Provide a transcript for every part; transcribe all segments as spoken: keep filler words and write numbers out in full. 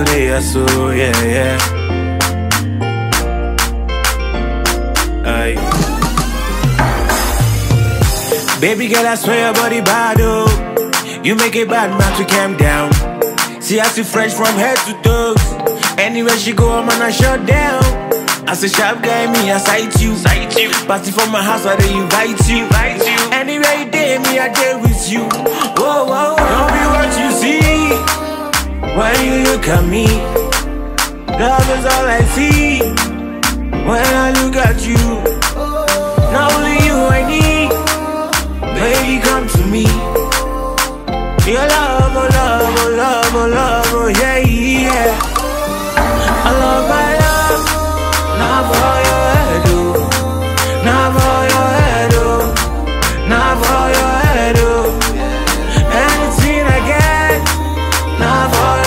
Surya, Surya, yeah. Ay. Baby girl, I swear your body bad, oh. You make a bad man to calm down. See, I see French from head to toes. Anywhere she go, I'm gonna shut down. As a sharp guy, me, I sight you. Sight you. Party from my house, I they invite you. Invite you. Anywhere you day, me, I day with you. Whoa, whoa, don't be what you see. When you look at me, love is all I see. When I look at you, not only you I need. Baby, come to me. Your love, oh love, oh love, oh love, oh yeah, yeah. I love my love, not for your head, oh. Not for your head, oh. Not for your head, oh. Anything I get, not for.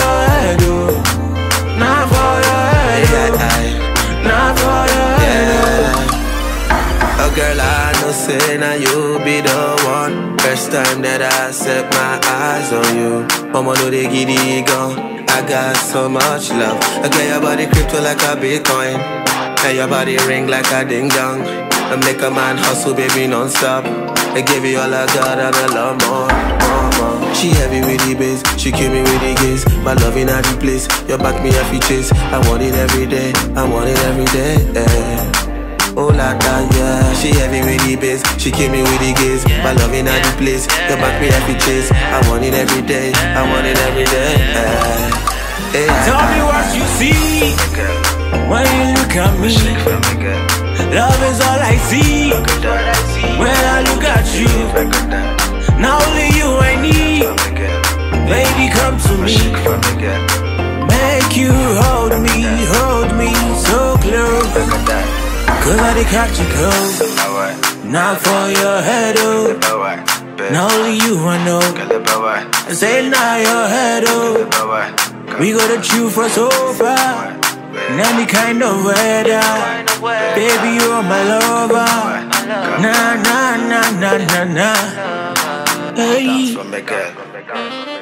Girl, I know say now you be the one. First time that I set my eyes on you, mama know they giddy gone. I got so much love. I got your body crypto like a bitcoin, and your body ring like a ding dong. I make a man hustle, baby, non-stop. I give you all I got and I love more, more, more. She heavy with the bass, she kill me with the gaze. My love in every place, your back me every chase. I want it every day, I want it every day, yeah. Oh la da, yeah. She heavy with the bass, she kill me with the gaze. My love in every place, your back me every chase. I want it every day, I want it every day. Uh, yeah. Tell me what you see when you look at me. Love is all I see when I look at you. Not only you I need. Baby, come to me. Make you hold me, hold me so close. Good body catch you close. Not for your head, oh. Now only you I know. Say now your head, oh. We gotta chew for so far. In any kind of weather. Baby, you are my lover. Na na na na na na. Hey.